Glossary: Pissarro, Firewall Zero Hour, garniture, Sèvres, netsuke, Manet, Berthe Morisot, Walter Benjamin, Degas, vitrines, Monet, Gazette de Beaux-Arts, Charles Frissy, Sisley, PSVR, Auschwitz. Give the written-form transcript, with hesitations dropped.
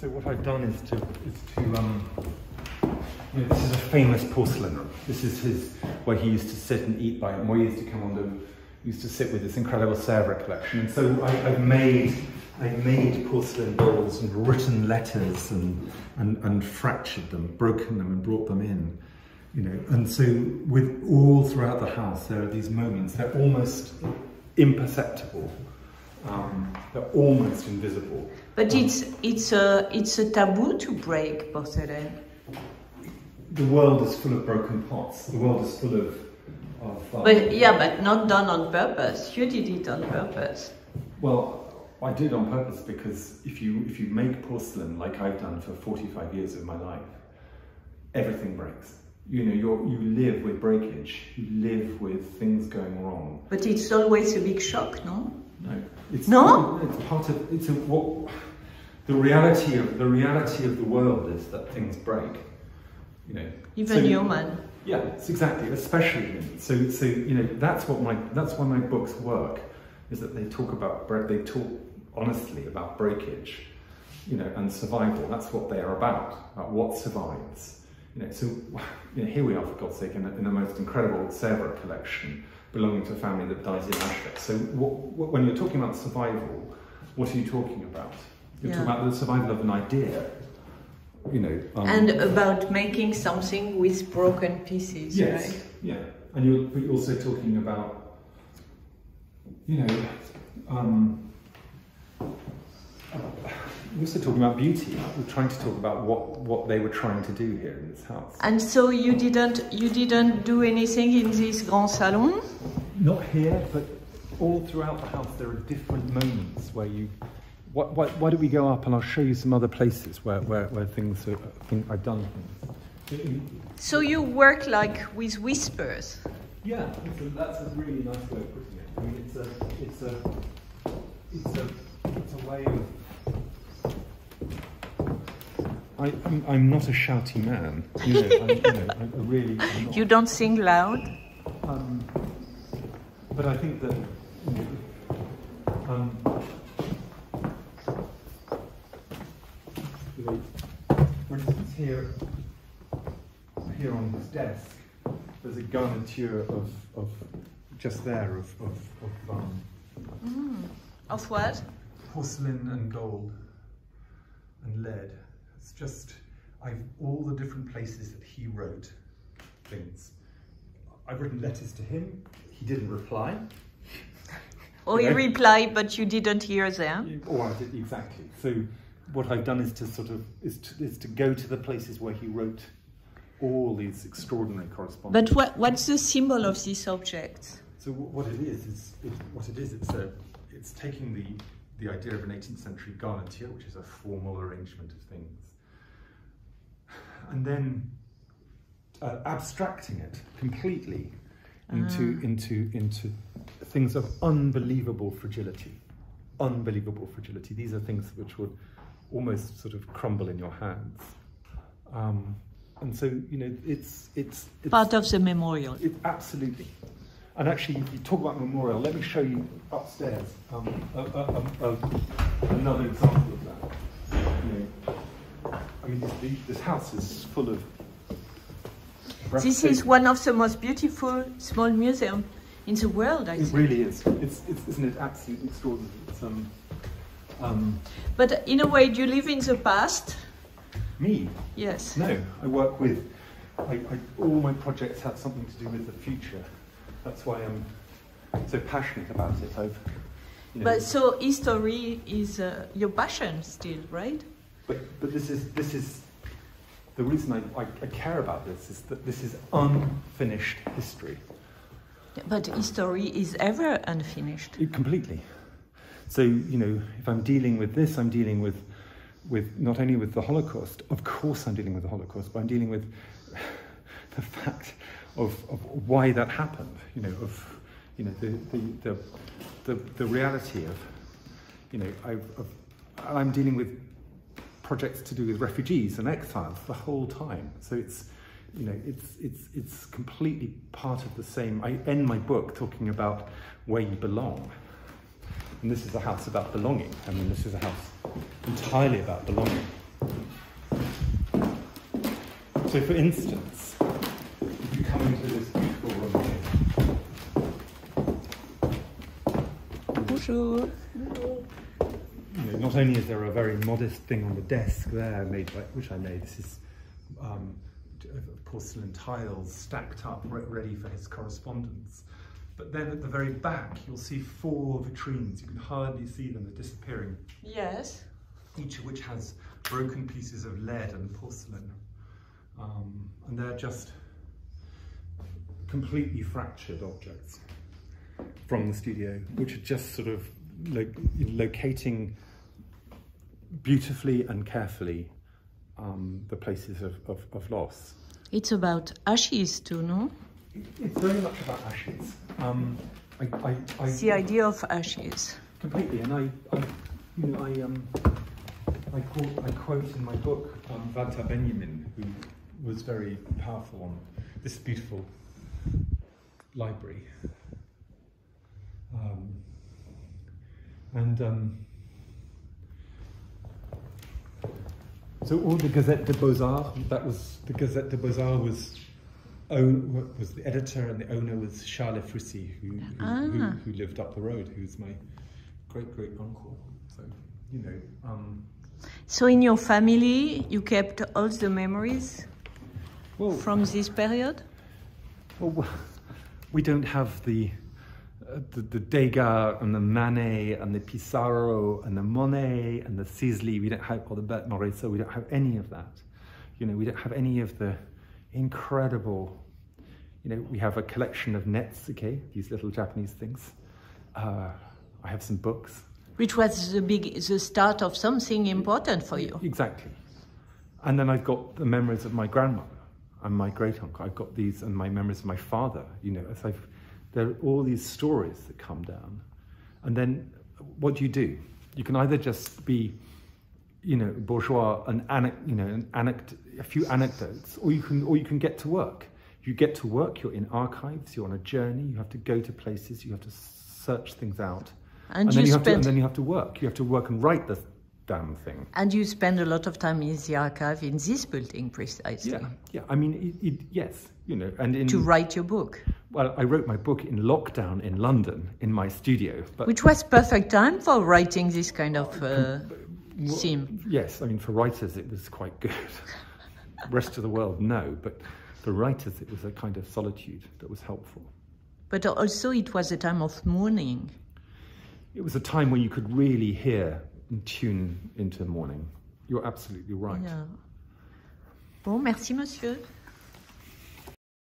So what I've done is to this is a famous porcelain. This is his, where he used to sit and eat by him, where he used to come on the, used to sit with this incredible Sèvres collection. And so I've made porcelain bowls and written letters and fractured them, broken them and brought them in, you know. And so with all throughout the house, there are these moments, they're almost imperceptible. They're almost invisible. But it's a taboo to break porcelain. The world is full of broken pots. The world is full of but yeah, but not done on purpose. You did it on purpose. Well, I did on purpose because if you make porcelain like I've done for 45 years of my life, everything breaks. You know, you live with breakage. You live with things going wrong. But it's always a big shock, no? No. It's no. It's part of it's a, what the reality of the world is that things break. You know. Even so, human. Yeah, exactly. Especially so you know that's why my books work, is that they talk honestly about breakage, you know, and survival. That's what they are about what survives. You know, so you know, here we are, for God's sake, in the most incredible Sèvres collection, belonging to a family that dies in Auschwitz. So when you're talking about survival, what are you talking about? You're talking about the survival of an idea, you know. And about making something with broken pieces, yes, right? Yeah, and you're also talking about, you know, we're also talking about beauty. We're trying to talk about what they were trying to do here in this house. And so you didn't do anything in this grand salon? Not here, but all throughout the house there are different moments where you. Why don't we go up and I'll show you some other places where things are, I've done things. So you work like with whispers. Yeah, that's a really nice way of putting it. I mean, it's a way of. I'm not a shouty man, you know, I'm not. You don't sing loud? But I think that, you know, for instance here on this desk, there's a garniture of just there, of what? Porcelain and gold and lead. It's just, I've all the different places that he wrote things. I've written letters to him. He didn't reply. Oh, you know? He replied, but you didn't hear them. Oh, I didn't, exactly. So what I've done is to sort of, is to go to the places where he wrote all these extraordinary correspondences. But what's the symbol of this object? So it's taking the idea of an 18th century garniture, which is a formal arrangement of things, and then abstracting it completely into things of unbelievable fragility. Unbelievable fragility. These are things which would almost sort of crumble in your hands. And so, you know, it's part of the memorial. It, absolutely. And actually, you talk about memorial. Let me show you upstairs another example of that. You know, I mean, this house is full of. This is one of the most beautiful small museums in the world, I think. It really is. Isn't it absolutely extraordinary? It's, but in a way, do you live in the past? Me? Yes. No, I work with. All my projects have something to do with the future. That's why I'm so passionate about it. You know, but so history is your passion still, right? But this is the reason I care about this, is that this is unfinished history. But history is ever unfinished. Completely. So you know, if I'm dealing with this, I'm dealing with not only with the Holocaust. Of course, I'm dealing with the Holocaust, but I'm dealing with the fact. Of why that happened, you know, the reality of, you know, I'm dealing with projects to do with refugees and exiles the whole time. So it's, you know, it's completely part of the same. I end my book talking about where you belong, and this is a house about belonging. I mean, this is a house entirely about belonging. So for instance, if you come into this beautiful room here. Bonjour. Not only is there a very modest thing on the desk there, which I made, this is porcelain tiles stacked up, ready for his correspondence. But then at the very back, you'll see four vitrines. You can hardly see them, they're disappearing. Yes. Each of which has broken pieces of lead and porcelain. And they're just completely fractured objects from the studio, which are just sort of locating beautifully and carefully the places of loss. It's about ashes too, no? It's very much about ashes. It's the idea of ashes. Completely, and I quote in my book Walter Benjamin, who was very powerful on this beautiful library. So all the Gazette de Beaux-Arts, was the editor and the owner was Charles Frissy, who lived up the road, who's my great uncle. So you know. So in your family, you kept all the memories from this period. Well, we don't have the Degas and the Manet and the Pissarro and the Monet and the Sisley. We don't have, or the Berthe Morisot, we don't have any of that. You know, we don't have any of the incredible, you know, we have a collection of netsuke, these little Japanese things. I have some books. Which was the start of something important for you. Exactly. And then I've got the memories of my grandmother and my great uncle. I've got these and my memories of my father, you know, as I've, there are all these stories that come down. And then what do? You can either just be, you know, bourgeois and a few anecdotes, or you can get to work. You get to work, you're in archives, you're on a journey, you have to go to places, you have to search things out. And then you have to work. You have to work and write the damn thing. And you spend a lot of time in the archive in this building precisely. Yeah, yeah. I mean, yes, you know, and in... To write your book. Well, I wrote my book in lockdown in London, in my studio. But which was perfect time for writing this kind of theme. Yes, I mean, for writers it was quite good. Rest of the world, no. But for writers it was a kind of solitude that was helpful. But also it was a time of mourning. It was a time when you could really hear and tune into mourning. You're absolutely right. Yeah. Bon, merci, monsieur.